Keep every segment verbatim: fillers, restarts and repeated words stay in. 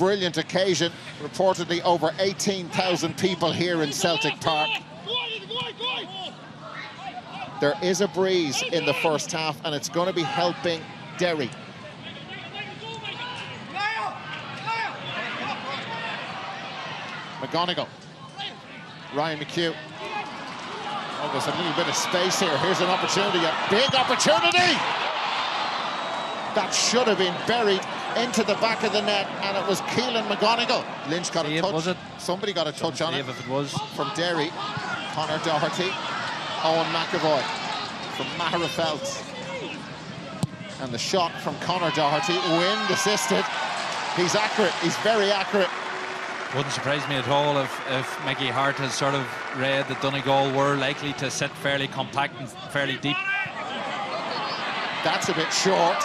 brilliant occasion. Reportedly over eighteen thousand people here in Celtic Park. There is a breeze in the first half, and it's going to be helping Derry. McGonagle. Ryan McHugh. Oh, there's a little bit of space here. Here's an opportunity, a big opportunity! That should have been buried into the back of the net, and it was Caolan McGonagle. Lynch got a touch. Was it? Somebody got a touch on it. If it was. From Derry. Conor Doherty. Owen McAvoy from Maherafelt. And the shot from Conor Doherty, wind assisted. He's accurate, he's very accurate. Wouldn't surprise me at all if, if Maggie Hart has sort of read that Donegal were likely to sit fairly compact and fairly deep. That's a bit short.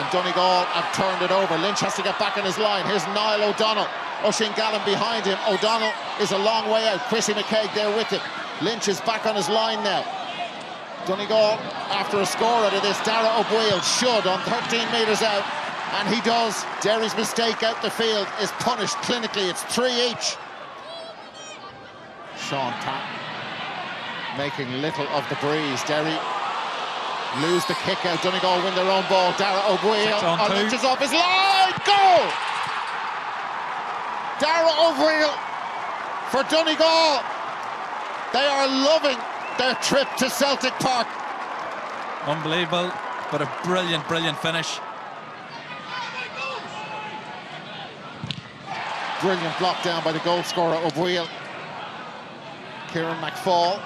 And Donegal have turned it over. Lynch has to get back in his line. Here's Niall O'Donnell. Oisín Gallen behind him. O'Donnell is a long way out. Chrissie McCaig there with him. Lynch is back on his line now. Donegal, after a score out of this, Darragh O'Baoill should on thirteen metres out, and he does. Derry's mistake out the field is punished clinically. It's three each. Sean Patton making little of the breeze. Derry lose the kick out. Donegal win their own ball. Darragh O'Baoill on Lynch is off his line. Goal! Darragh O'Baoill for Donegal. They are loving their trip to Celtic Park. Unbelievable, but a brilliant, brilliant finish. Brilliant block down by the goal scorer, O'Baoill. Ciarán McFaul.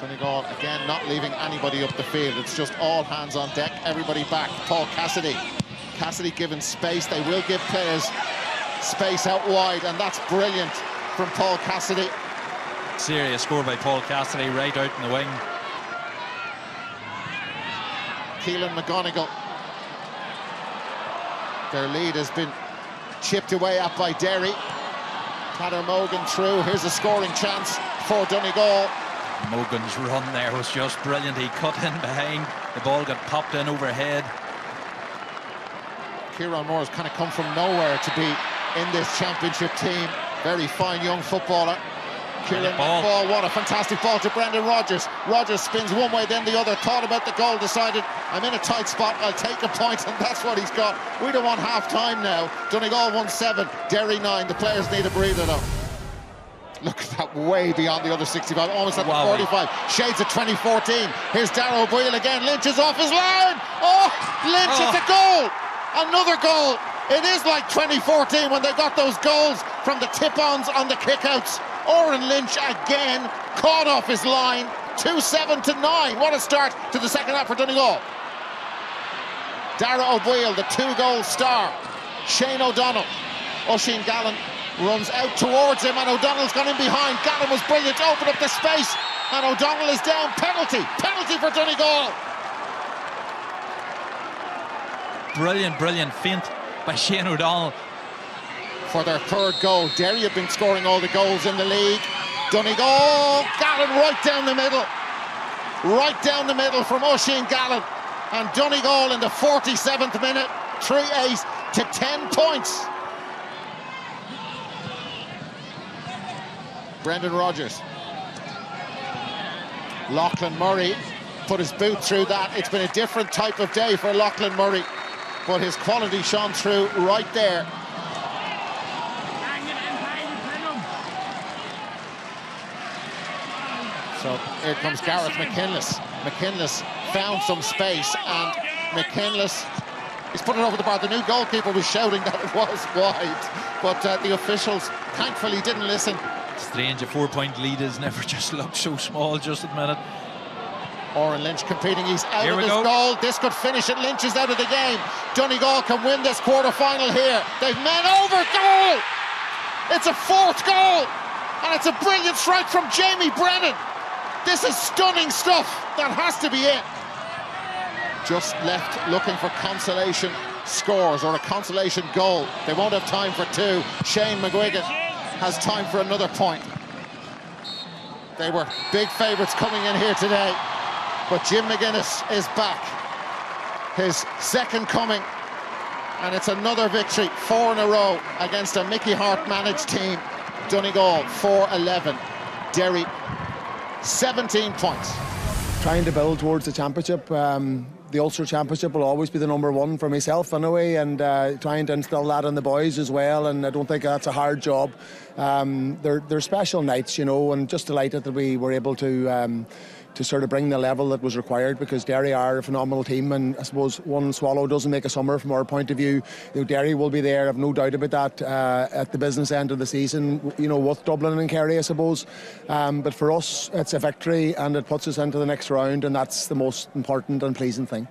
Donegal, again, not leaving anybody up the field. It's just all hands on deck, everybody back. Paul Cassidy. Cassidy given space. They will give players space out wide, and that's brilliant from Paul Cassidy. Serious score by Paul Cassidy, right out in the wing. Caolan McGonagle. Their lead has been chipped away at by Derry. Pat Mogan through. Here's a scoring chance for Donegal. Mogan's run there was just brilliant. He cut in behind. The ball got popped in overhead. Ciarán Moore has kind of come from nowhere to be in this championship team. Very fine young footballer. Ciarán McFaul, what a fantastic ball to Brendan Rogers. Rogers spins one way, then the other, thought about the goal, decided, I'm in a tight spot, I'll take a point, and that's what he's got. We don't want half-time now. Donegal won seven, Derry nine. The players need a breather, though. Look at that, way beyond the other sixty-five, almost at wow. the forty-five. Shades of twenty fourteen. Here's Darragh O'Baoill again. Lynch is off his line. Oh, Lynch oh. is a goal. Another goal. It is like twenty fourteen when they got those goals from the tip-ons on the kick-outs. Oren Lynch again, caught off his line, two seven to nine. What a start to the second half for Donegal. Darragh O'Baoill, the two-goal star. Shane O'Donnell. Oisín Gallen runs out towards him, and O'Donnell's gone in behind. Gallen was brilliant, opened up the space, and O'Donnell is down. Penalty, penalty for Donegal. Brilliant, brilliant feint by Shane O'Donnell. For their third goal. Derry have been scoring all the goals in the league. Donegal, Gallen right down the middle. Right down the middle from Oisín Gallen. And Donegal in the forty-seventh minute, three eight to ten points. Brendan Rogers. Lachlan Murray put his boot through that. It's been a different type of day for Lachlan Murray, but his quality shone through right there. So here comes Gareth McKinless. McKinless found some space, and McKinless, he's put it over the bar. The new goalkeeper was shouting that it was wide, but uh, the officials thankfully didn't listen. Strange, a four-point lead has never just looked so small just a minute. Oren Lynch competing, he's out of his goal. This could finish it. Lynch is out of the game. Donegal can win this quarter-final here. They've men over. Goal! It's a fourth goal, and it's a brilliant strike from Jamie Brennan. This is stunning stuff. That has to be it. Just left looking for consolation scores or a consolation goal. They won't have time for two. Shane McGuigan has time for another point. They were big favourites coming in here today, but Jim McGuinness is back. His second coming and it's another victory, four in a row against a Mickey Harte managed team. Donegal four eleven, Derry seventeen points. Trying to build towards the championship. Um, the Ulster Championship will always be the number one for myself anyway, and uh, trying to instill that in the boys as well, and I don't think that's a hard job. Um, they're, they're special nights, you know, and just delighted that we were able to um, to sort of bring the level that was required, because Derry are a phenomenal team, and I suppose one swallow doesn't make a summer from our point of view. You know, Derry will be there, I've no doubt about that, uh, at the business end of the season, you know, with Dublin and Kerry, I suppose. Um, but for us, it's a victory, and it puts us into the next round, and that's the most important and pleasing thing.